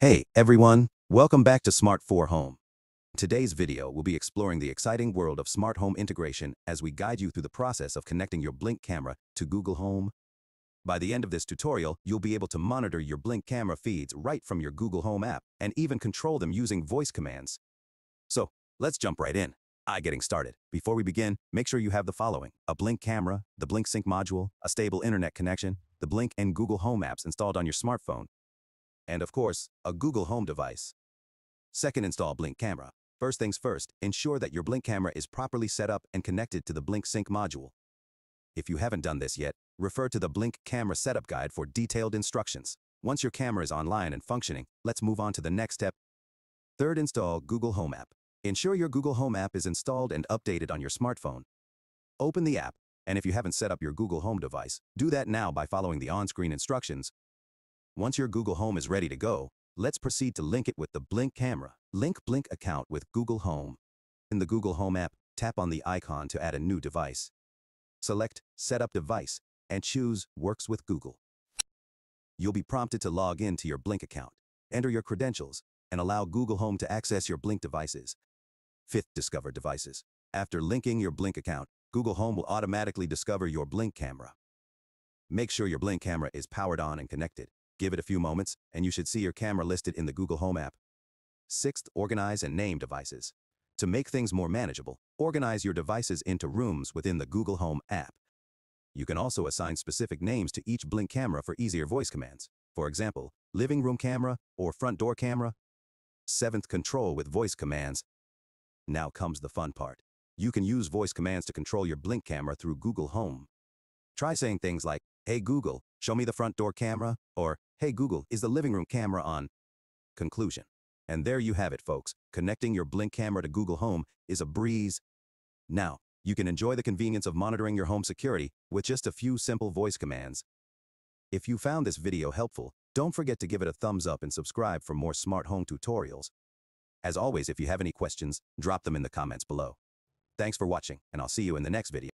Hey everyone, welcome back to Smart4Home. Today's video will be exploring the exciting world of smart home integration as we guide you through the process of connecting your Blink camera to Google Home. By the end of this tutorial, you'll be able to monitor your Blink camera feeds right from your Google Home app and even control them using voice commands. So, let's jump right in. Getting started. Before we begin, make sure you have the following: a Blink camera, the Blink Sync module, a stable internet connection, the Blink and Google Home apps installed on your smartphone, and of course, a Google Home device. Second, install Blink camera. First things first, ensure that your Blink camera is properly set up and connected to the Blink Sync module. If you haven't done this yet, refer to the Blink camera setup guide for detailed instructions. Once your camera is online and functioning, let's move on to the next step. Third, install Google Home app. Ensure your Google Home app is installed and updated on your smartphone. Open the app, and if you haven't set up your Google Home device, do that now by following the on-screen instructions. Once your Google Home is ready to go, let's proceed to link it with the Blink camera. Link Blink account with Google Home. In the Google Home app, tap on the icon to add a new device. Select Setup Device and choose Works with Google. You'll be prompted to log in to your Blink account. Enter your credentials and allow Google Home to access your Blink devices. Fifth, discover devices. After linking your Blink account, Google Home will automatically discover your Blink camera. Make sure your Blink camera is powered on and connected. Give it a few moments, and you should see your camera listed in the Google Home app. Sixth, organize and name devices. To make things more manageable, organize your devices into rooms within the Google Home app. You can also assign specific names to each Blink camera for easier voice commands. For example, living room camera or front door camera. Seventh, control with voice commands. Now comes the fun part. You can use voice commands to control your Blink camera through Google Home. Try saying things like, "Hey Google, show me the front door camera," or "Hey Google, is the living room camera on?" Conclusion. And there you have it, folks. Connecting your Blink camera to Google Home is a breeze. Now, you can enjoy the convenience of monitoring your home security with just a few simple voice commands. If you found this video helpful, don't forget to give it a thumbs up and subscribe for more smart home tutorials. As always, if you have any questions, drop them in the comments below. Thanks for watching, and I'll see you in the next video.